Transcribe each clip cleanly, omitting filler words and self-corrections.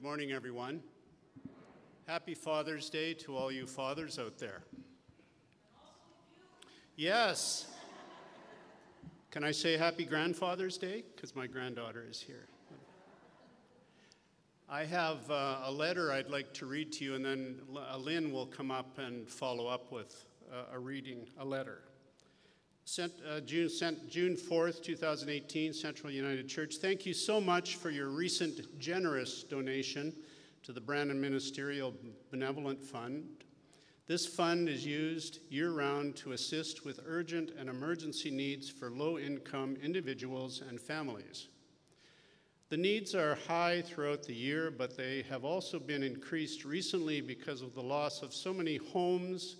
Good morning, everyone. Happy Father's Day to all you fathers out there. Yes. Can I say Happy Grandfather's Day? Because my granddaughter is here. I have a letter I'd like to read to you, and then Lynn will come up and follow up with a letter. Sent June 4th, 2018, Central United Church. Thank you so much for your recent generous donation to the Brandon Ministerial Benevolent Fund. This fund is used year-round to assist with urgent and emergency needs for low-income individuals and families. The needs are high throughout the year, but they have also been increased recently because of the loss of so many homes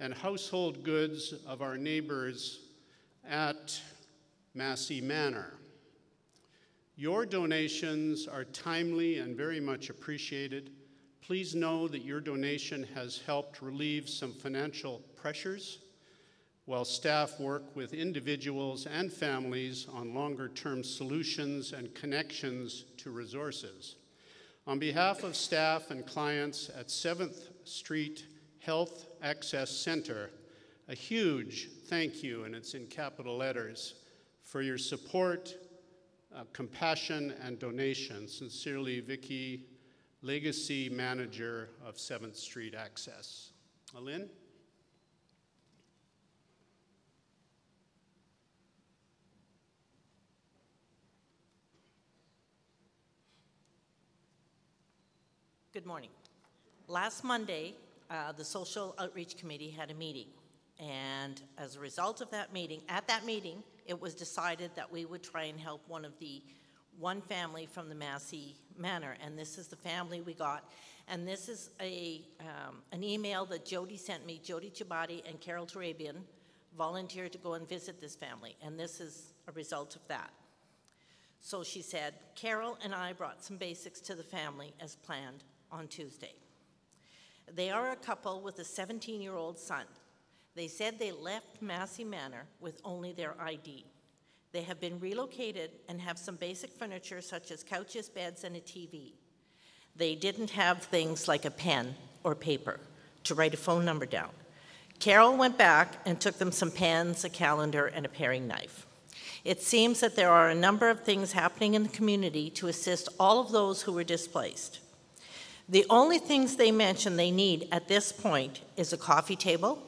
and household goods of our neighbors at Massey Manor. Your donations are timely and very much appreciated. Please know that your donation has helped relieve some financial pressures while staff work with individuals and families on longer-term solutions and connections to resources. On behalf of staff and clients at 7th Street Health Access Center, a huge thank you, and it's in capital letters, for your support, compassion, and donation. Sincerely, Vicki, Legacy Manager of 7th Street Access. Lynn? Good morning. Last Monday, the Social Outreach Committee had a meeting, and as a result of that meeting, it was decided that we would try and help one family from the Massey Manor, and this is the family we got. And this is an email that Jody sent me. Jody Chibati and Carol Turabian volunteered to go and visit this family, and this is a result of that. So she said, Carol and I brought some basics to the family as planned on Tuesday. They are a couple with a 17-year-old son. They said they left Massey Manor with only their ID. They have been relocated and have some basic furniture such as couches, beds, and a TV. They didn't have things like a pen or paper to write a phone number down. Carol went back and took them some pens, a calendar, and a paring knife. It seems that there are a number of things happening in the community to assist all of those who were displaced. The only things they mention they need at this point is a coffee table,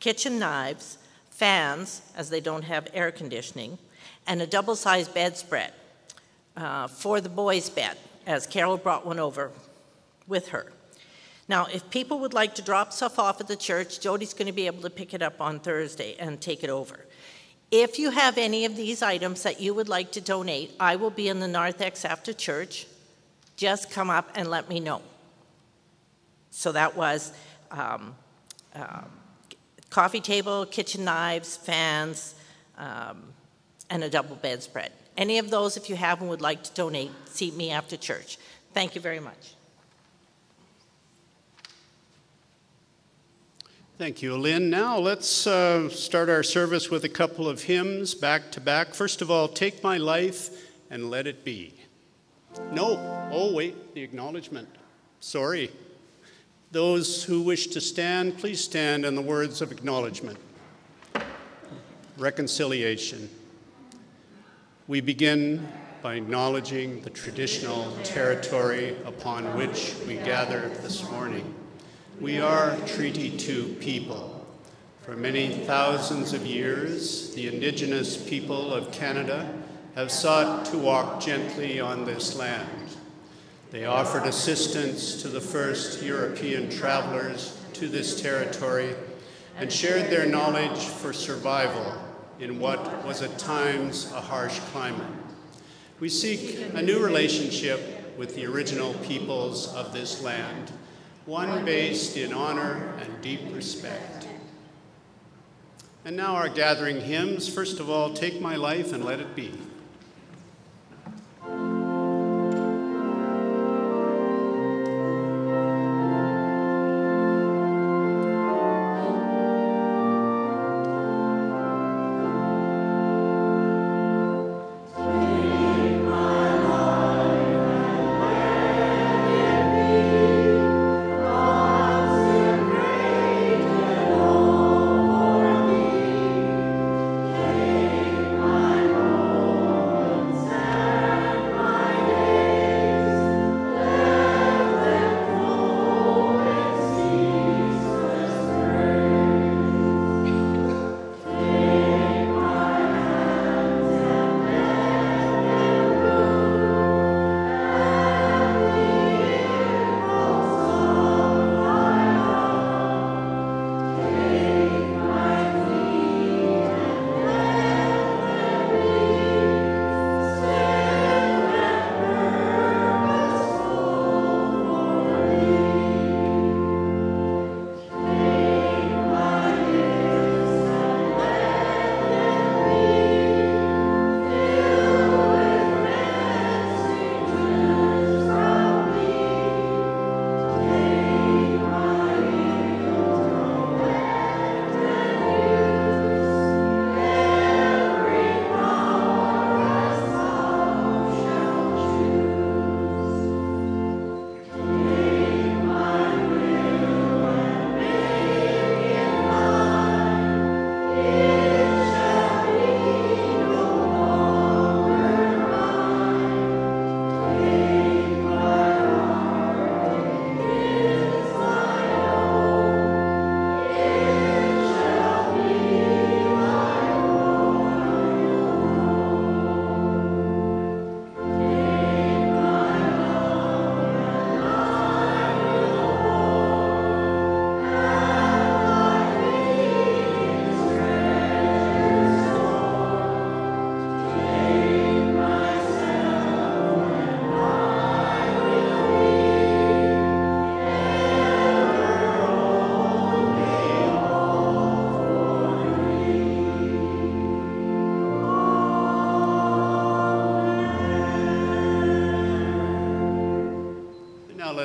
kitchen knives, fans, as they don't have air conditioning, and a double-sized bedspread for the boys' bed, as Carol brought one over with her. Now, if people would like to drop stuff off at the church, Jody's going to be able to pick it up on Thursday and take it over. If you have any of these items that you would like to donate, I will be in the narthex after church. Just come up and let me know. So that was coffee table, kitchen knives, fans, and a double bedspread. Any of those, if you have and would like to donate, see me after church. Thank you very much. Thank you, Lynn. Now let's start our service with a couple of hymns back to back. First of all, Take My Life and Let It Be. No, oh wait, the acknowledgement. Sorry. Those who wish to stand, please stand in the words of acknowledgement. Reconciliation. We begin by acknowledging the traditional territory upon which we gather this morning. We are Treaty 2 people. For many thousands of years, the Indigenous people of Canada have sought to walk gently on this land. They offered assistance to the first European travelers to this territory and shared their knowledge for survival in what was at times a harsh climate. We seek a new relationship with the original peoples of this land, one based in honor and deep respect. And now our gathering hymns. First of all, Take My Life and Let It Be.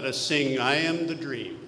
let us sing "I Am the Dream."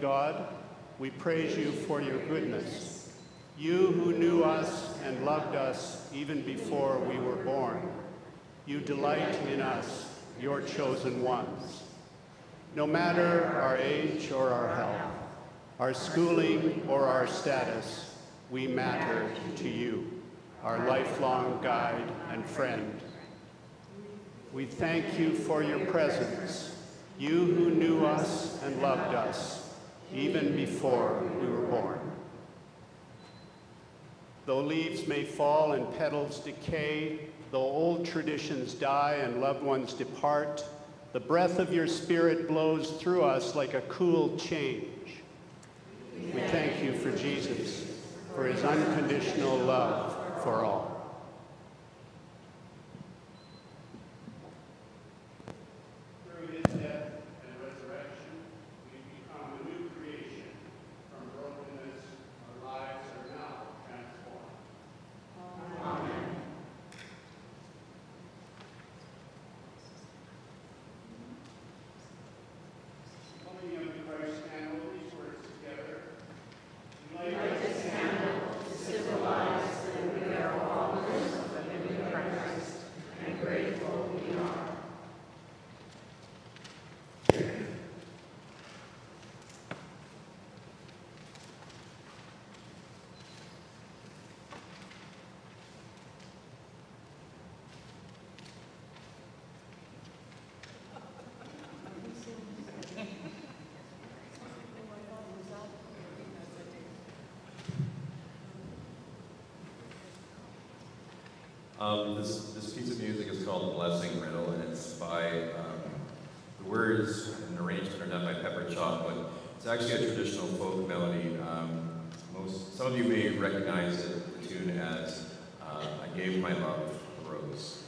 God, we praise you for your goodness, you who knew us and loved us even before we were born. You delight in us, your chosen ones. No matter our age or our health, our schooling or our status, we matter to you, our lifelong guide and friend. We thank you for your presence, you who knew us and loved us even before we were born. Though leaves may fall and petals decay, though old traditions die and loved ones depart, the breath of your spirit blows through us like a cool change. We thank you for Jesus, for his unconditional love for all. This piece of music is called "Blessing Riddle," and it's by, the words and arrangement are done by Pepper Chop, but it's actually a traditional folk melody. Some of you may recognize the tune as "I Gave My Love a Rose."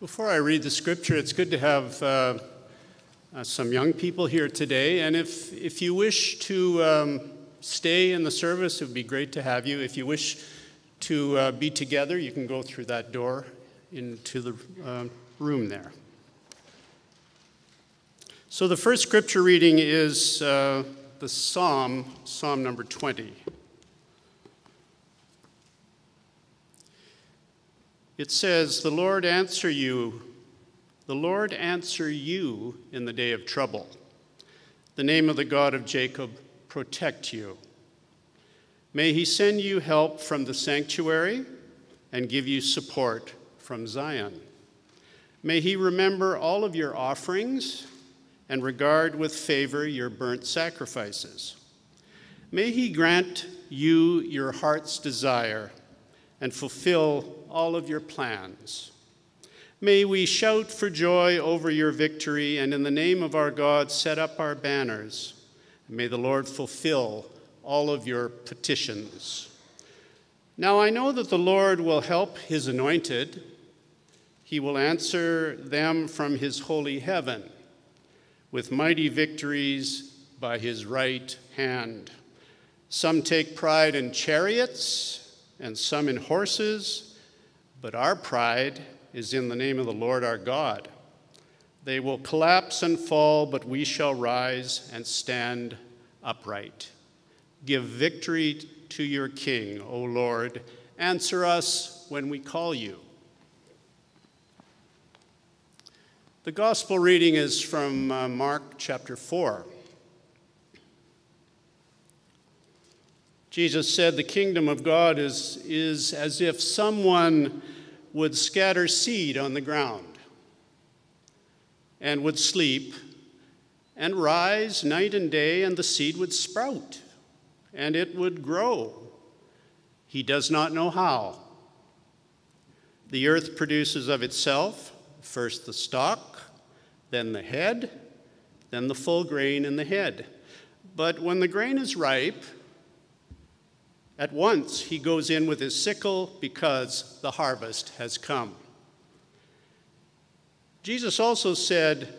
Before I read the scripture, it's good to have some young people here today. And if you wish to stay in the service, it would be great to have you. If you wish to be together, you can go through that door into the room there. So the first scripture reading is the Psalm number 20. It says, the Lord answer you in the day of trouble. The name of the God of Jacob protect you. May he send you help from the sanctuary and give you support from Zion. May he remember all of your offerings and regard with favor your burnt sacrifices. May he grant you your heart's desire and fulfill all of your plans. May we shout for joy over your victory, and in the name of our God, set up our banners. May the Lord fulfill all of your petitions. Now I know that the Lord will help his anointed. He will answer them from his holy heaven with mighty victories by his right hand. Some take pride in chariots and some in horses, but our pride is in the name of the Lord our God. They will collapse and fall, but we shall rise and stand upright. Give victory to your King, O Lord. Answer us when we call you. The gospel reading is from Mark chapter 4. Jesus said, the kingdom of God is as if someone would scatter seed on the ground and would sleep and rise night and day, and the seed would sprout and it would grow. He does not know how. The earth produces of itself first the stalk, then the head, then the full grain in the head. But when the grain is ripe, at once he goes in with his sickle because the harvest has come. Jesus also said,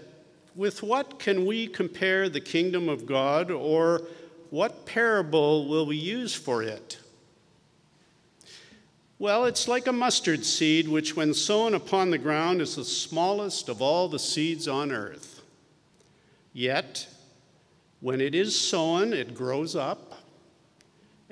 with what can we compare the kingdom of God, or what parable will we use for it? Well, it's like a mustard seed, which when sown upon the ground is the smallest of all the seeds on earth. Yet, when it is sown, it grows up,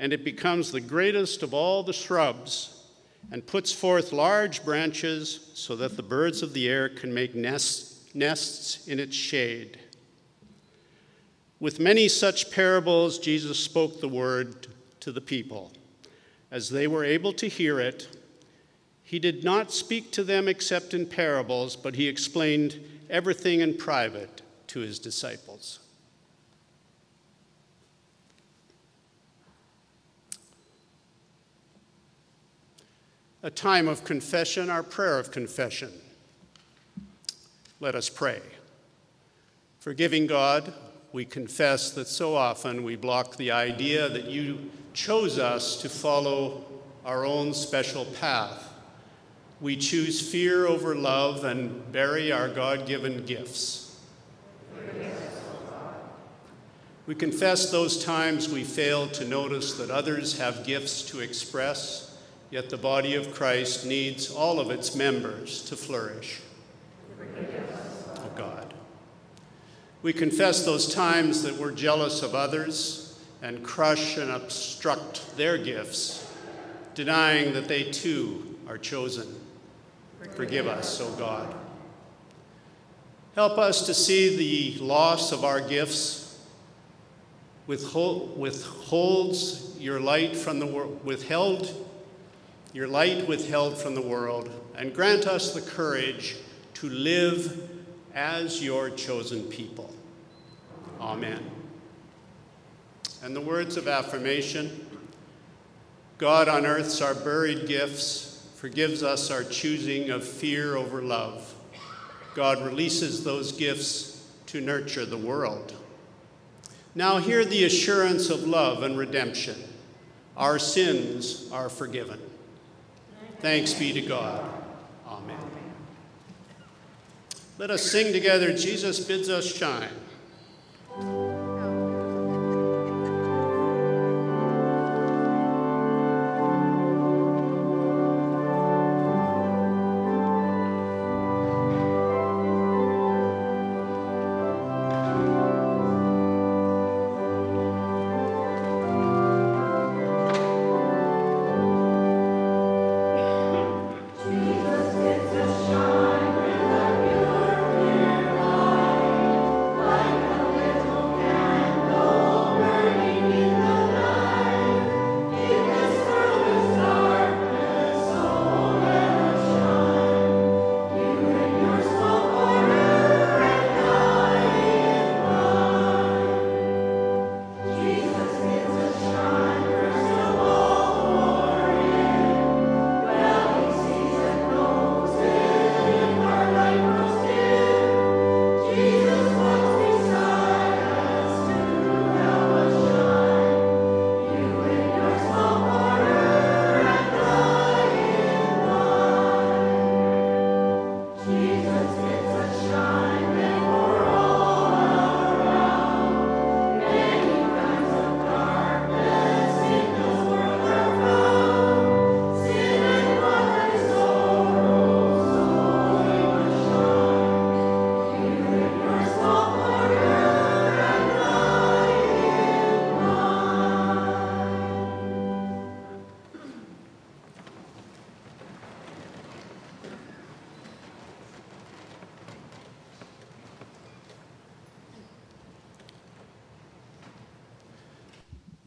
and it becomes the greatest of all the shrubs and puts forth large branches so that the birds of the air can make nests in its shade. With many such parables, Jesus spoke the word to the people. As they were able to hear it, he did not speak to them except in parables, but he explained everything in private to his disciples. A time of confession, our prayer of confession. Let us pray. Forgiving God, we confess that so often we block the idea that you chose us to follow our own special path. We choose fear over love and bury our God-given gifts. We confess those times we fail to notice that others have gifts to express, yet the body of Christ needs all of its members to flourish. Oh God. We confess those times that we're jealous of others and crush and obstruct their gifts, denying that they too are chosen. Forgive us, oh God. Help us to see the loss of our gifts your light withheld from the world, and grant us the courage to live as your chosen people. Amen. And the words of affirmation: God unearths our buried gifts, forgives us our choosing of fear over love. God releases those gifts to nurture the world. Now hear the assurance of love and redemption. Our sins are forgiven. Thanks be to God. Amen. Let us sing together, Jesus Bids Us Shine.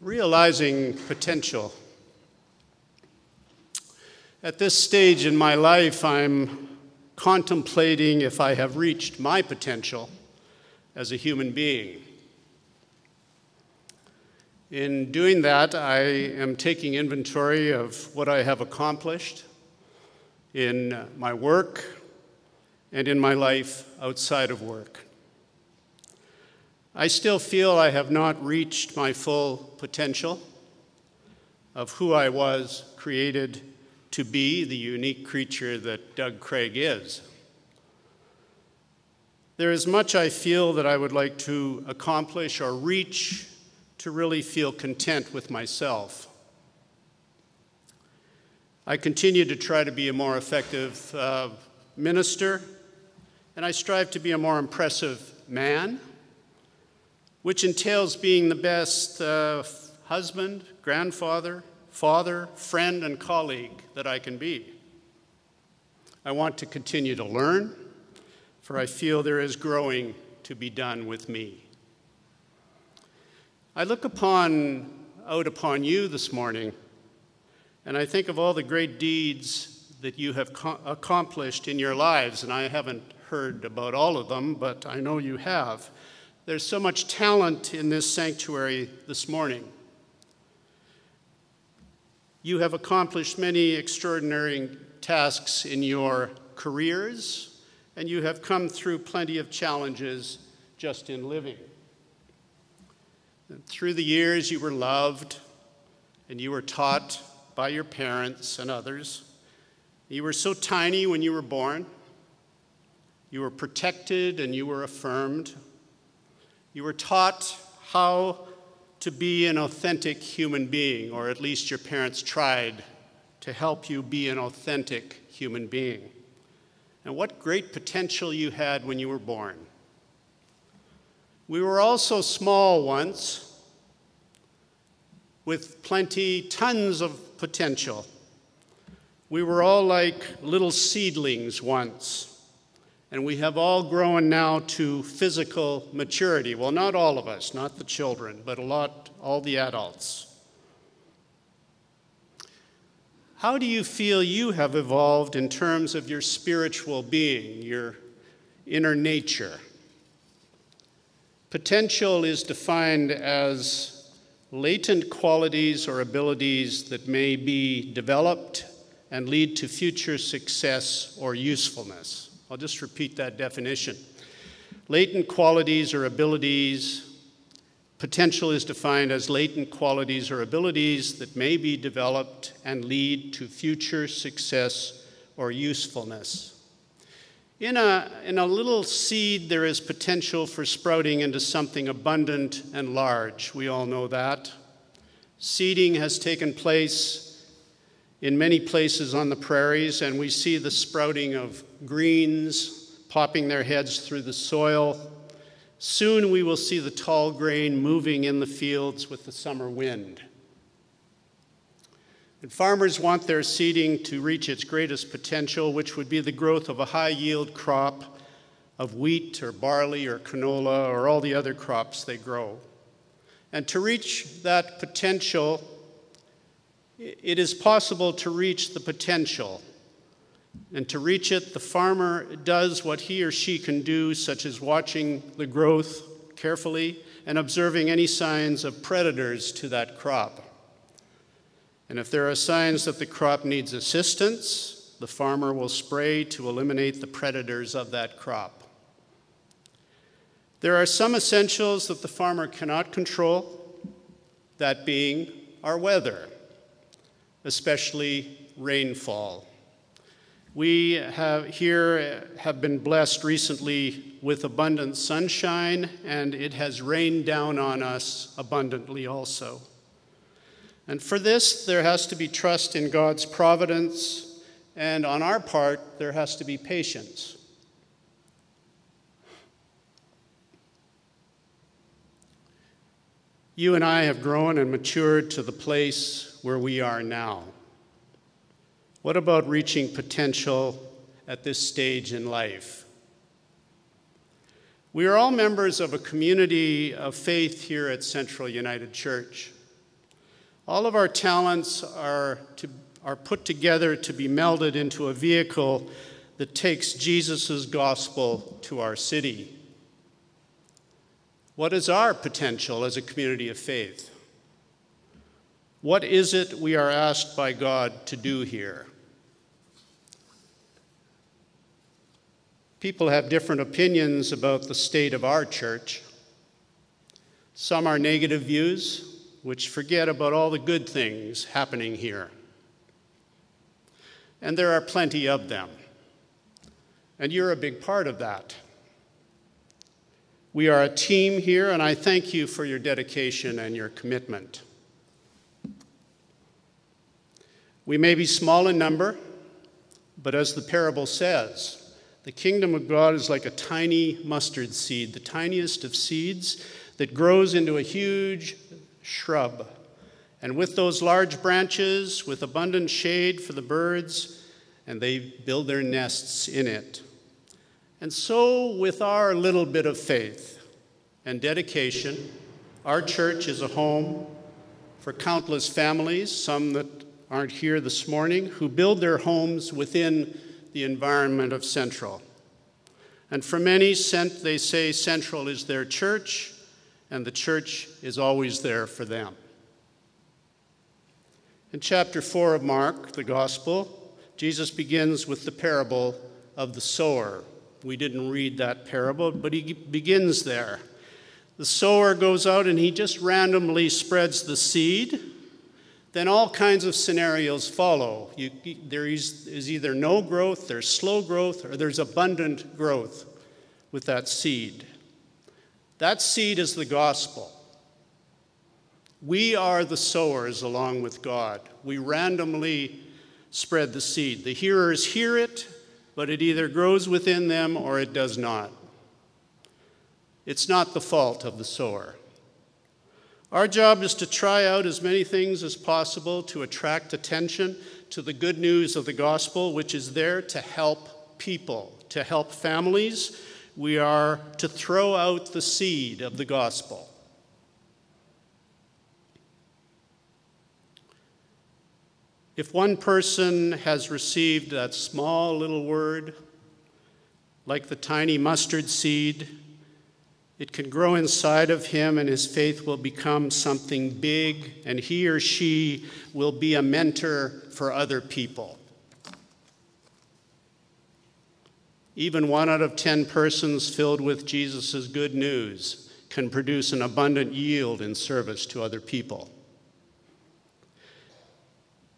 Realizing potential. At this stage in my life, I'm contemplating if I have reached my potential as a human being. In doing that, I am taking inventory of what I have accomplished in my work and in my life outside of work. I still feel I have not reached my full potential of who I was created to be, the unique creature that Doug Craig is. There is much I feel that I would like to accomplish or reach to really feel content with myself. I continue to try to be a more effective minister, and I strive to be a more impressive man, which entails being the best husband, grandfather, father, friend, and colleague that I can be. I want to continue to learn, for I feel there is growing to be done with me. I look out upon you this morning, and I think of all the great deeds that you have accomplished in your lives, and I haven't heard about all of them, but I know you have. There's so much talent in this sanctuary this morning. You have accomplished many extraordinary tasks in your careers, and you have come through plenty of challenges just in living. And through the years, you were loved, and you were taught by your parents and others. You were so tiny when you were born. You were protected, and you were affirmed. You were taught how to be an authentic human being, or at least your parents tried to help you be an authentic human being. And what great potential you had when you were born. We were also small once, with tons of potential. We were all like little seedlings once. And we have all grown now to physical maturity. Well, not all of us, not the children, but all the adults. How do you feel you have evolved in terms of your spiritual being, your inner nature? Potential is defined as latent qualities or abilities that may be developed and lead to future success or usefulness. I'll just repeat that definition. Latent qualities or abilities. Potential is defined as latent qualities or abilities that may be developed and lead to future success or usefulness. In a little seed, there is potential for sprouting into something abundant and large. We all know that. Seeding has taken place in many places on the prairies, and we see the sprouting of greens popping their heads through the soil. Soon we will see the tall grain moving in the fields with the summer wind. And farmers want their seeding to reach its greatest potential, which would be the growth of a high-yield crop of wheat or barley or canola or all the other crops they grow. And to reach that potential, it is possible to reach the potential. And to reach it, the farmer does what he or she can do, such as watching the growth carefully and observing any signs of predators to that crop. And if there are signs that the crop needs assistance, the farmer will spray to eliminate the predators of that crop. There are some essentials that the farmer cannot control, that being our weather, especially rainfall. We have been blessed recently with abundant sunshine, and it has rained down on us abundantly also. And for this, there has to be trust in God's providence, and on our part, there has to be patience. You and I have grown and matured to the place where we are now. What about reaching potential at this stage in life? We are all members of a community of faith here at Central United Church. All of our talents are put together to be melded into a vehicle that takes Jesus' gospel to our city. What is our potential as a community of faith? What is it we are asked by God to do here? People have different opinions about the state of our church. Some are negative views, which forget about all the good things happening here. And there are plenty of them. And you're a big part of that. We are a team here, and I thank you for your dedication and your commitment. We may be small in number, but as the parable says, the kingdom of God is like a tiny mustard seed, the tiniest of seeds that grows into a huge shrub, and with those large branches, with abundant shade for the birds, and they build their nests in it. And so, with our little bit of faith and dedication, our church is a home for countless families, some that aren't here this morning, who build their homes within the environment of Central. And for many, they say Central is their church, and the church is always there for them. In chapter 4 of Mark, the gospel, Jesus begins with the parable of the sower. We didn't read that parable, but he begins there. The sower goes out and he just randomly spreads the seed. Then all kinds of scenarios follow. There is either no growth, there's slow growth, or there's abundant growth with that seed. That seed is the gospel. We are the sowers along with God. We randomly spread the seed. The hearers hear it, but it either grows within them or it does not. It's not the fault of the sower. Our job is to try out as many things as possible to attract attention to the good news of the gospel, which is there to help people, to help families. We are to throw out the seed of the gospel. If one person has received that small little word, like the tiny mustard seed, it can grow inside of him and his faith will become something big, and he or she will be a mentor for other people. Even 1 out of 10 persons filled with Jesus' good news can produce an abundant yield in service to other people.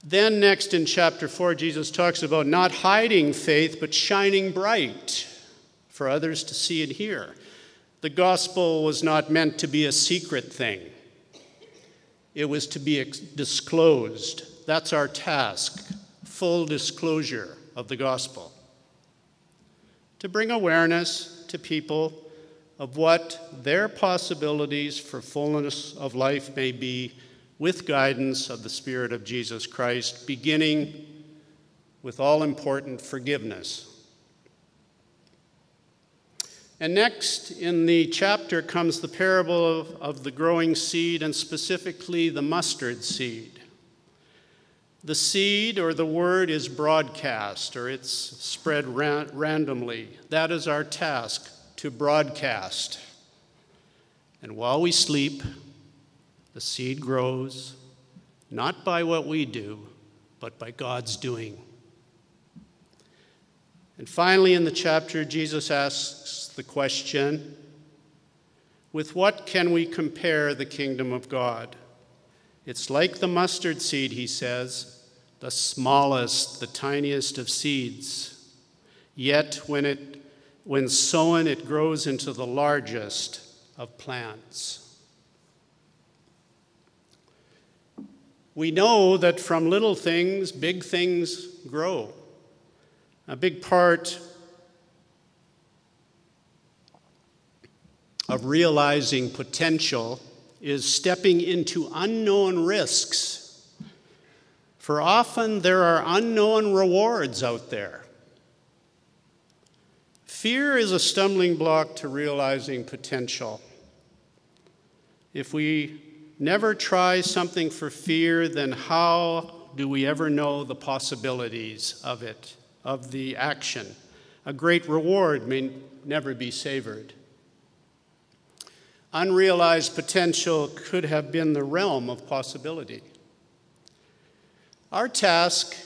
Then next in chapter 4, Jesus talks about not hiding faith, but shining bright for others to see and hear. The gospel was not meant to be a secret thing. It was to be disclosed. That's our task, full disclosure of the gospel. To bring awareness to people of what their possibilities for fullness of life may be with guidance of the Spirit of Jesus Christ, beginning with all-important forgiveness. And next in the chapter comes the parable of the growing seed, and specifically the mustard seed. The seed or the word is broadcast, or it's spread randomly. That is our task, to broadcast. And while we sleep, the seed grows, not by what we do, but by God's doing. And finally in the chapter, Jesus asks the question, with what can we compare the kingdom of God? It's like the mustard seed, he says, the smallest, the tiniest of seeds. Yet when sown, it grows into the largest of plants. We know that from little things, big things grow. A big part of realizing potential is stepping into unknown risks, for often there are unknown rewards out there. Fear is a stumbling block to realizing potential. If we never try something for fear, then how do we ever know the possibilities of it, of the action? A great reward may never be savored. Unrealized potential could have been the realm of possibility. Our task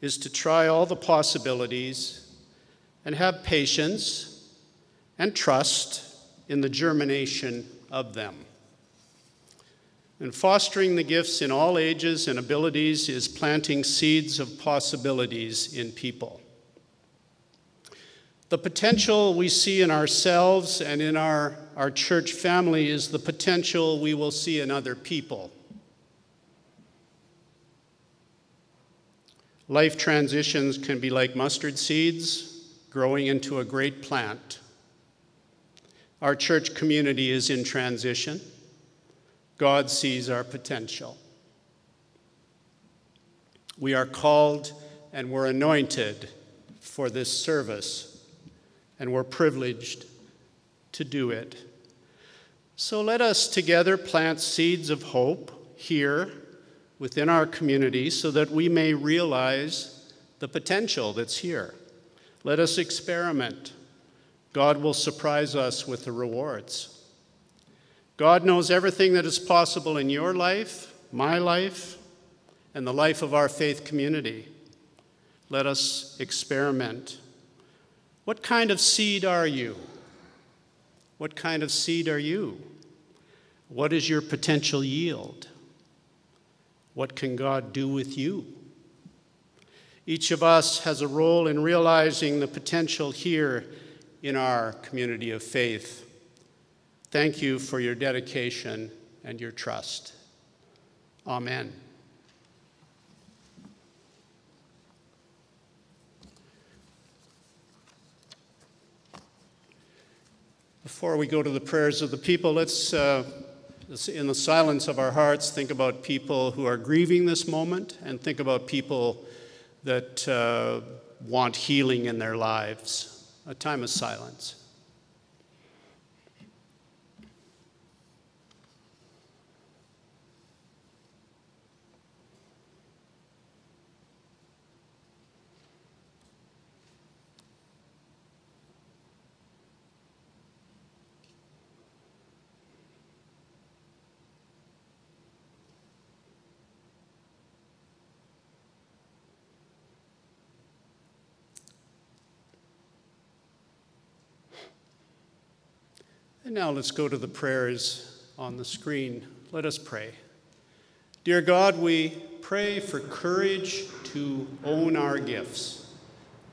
is to try all the possibilities and have patience and trust in the germination of them. And fostering the gifts in all ages and abilities is planting seeds of possibilities in people. The potential we see in ourselves and in our church family is the potential we will see in other people. Life transitions can be like mustard seeds growing into a great plant. Our church community is in transition. God sees our potential. We are called and we're anointed for this service, and we're privileged to do it. So let us together plant seeds of hope here within our community so that we may realize the potential that's here. Let us experiment. God will surprise us with the rewards. God knows everything that is possible in your life, my life, and the life of our faith community. Let us experiment. What kind of seed are you? What kind of seed are you? What is your potential yield? What can God do with you? Each of us has a role in realizing the potential here in our community of faith. Thank you for your dedication and your trust. Amen. Before we go to the prayers of the people, let's, in the silence of our hearts, think about people who are grieving this moment, and think about people that want healing in their lives. A time of silence. And now let's go to the prayers on the screen. Let us pray. Dear God, we pray for courage to own our gifts,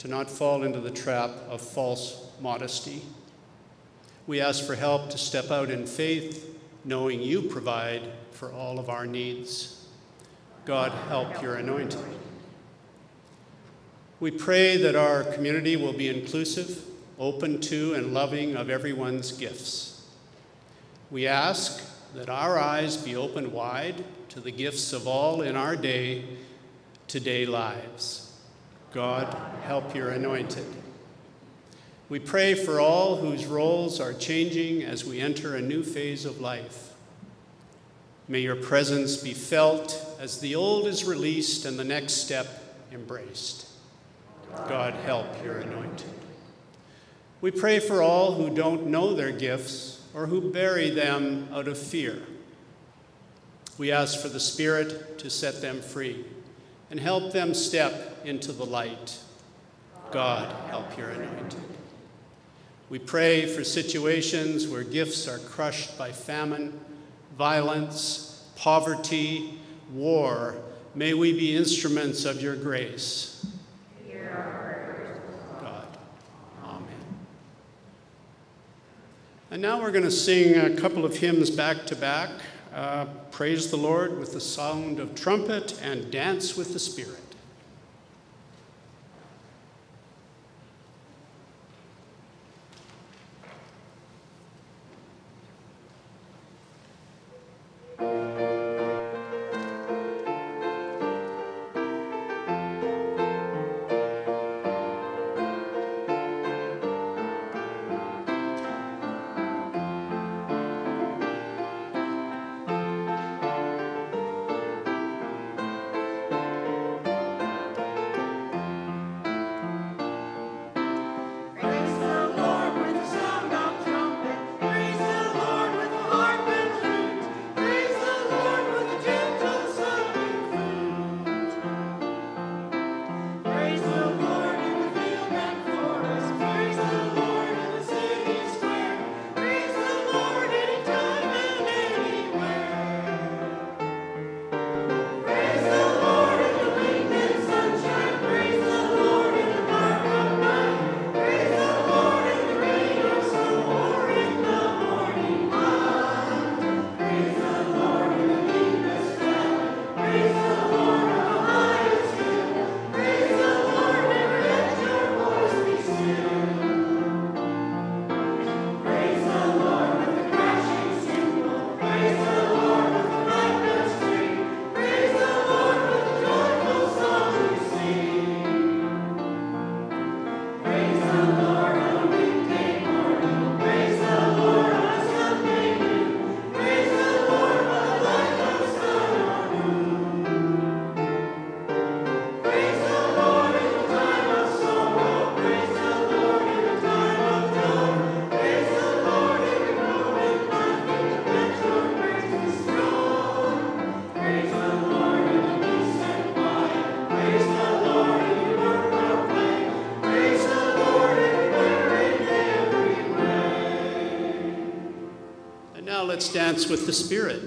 to not fall into the trap of false modesty. We ask for help to step out in faith, knowing you provide for all of our needs. God, help your anointing. We pray that our community will be inclusive, open to, and loving of everyone's gifts. We ask that our eyes be opened wide to the gifts of all in our day-to-day lives. God, help your anointed. We pray for all whose roles are changing as we enter a new phase of life. May your presence be felt as the old is released and the next step embraced. God, help your anointed. We pray for all who don't know their gifts or who bury them out of fear. We ask for the Spirit to set them free and help them step into the light. God, help your anointed. We pray for situations where gifts are crushed by famine, violence, poverty, war. May we be instruments of your grace. And now we're going to sing a couple of hymns back to back. Praise the Lord with the sound of trumpet and dance with the Spirit. Let's dance with the Spirit.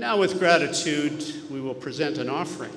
Now, with gratitude, we will present an offering.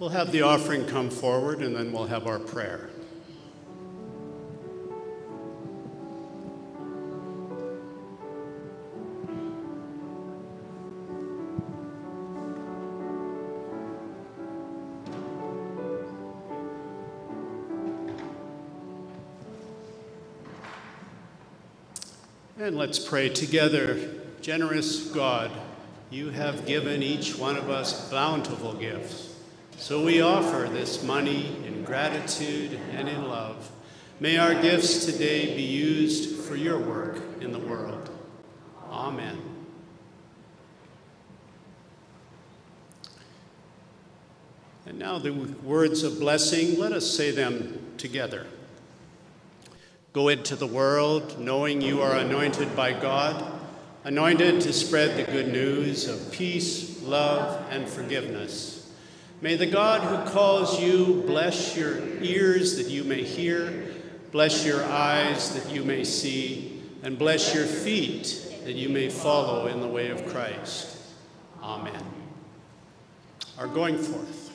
We'll have the offering come forward, and then we'll have our prayer. And let's pray together. Generous God, you have given each one of us bountiful gifts. So we offer this money in gratitude and in love. May our gifts today be used for your work in the world. Amen. And now the words of blessing, let us say them together. Go into the world knowing you are anointed by God, anointed to spread the good news of peace, love, and forgiveness. May the God who calls you bless your ears that you may hear, bless your eyes that you may see, and bless your feet that you may follow in the way of Christ. Amen. Our going forth.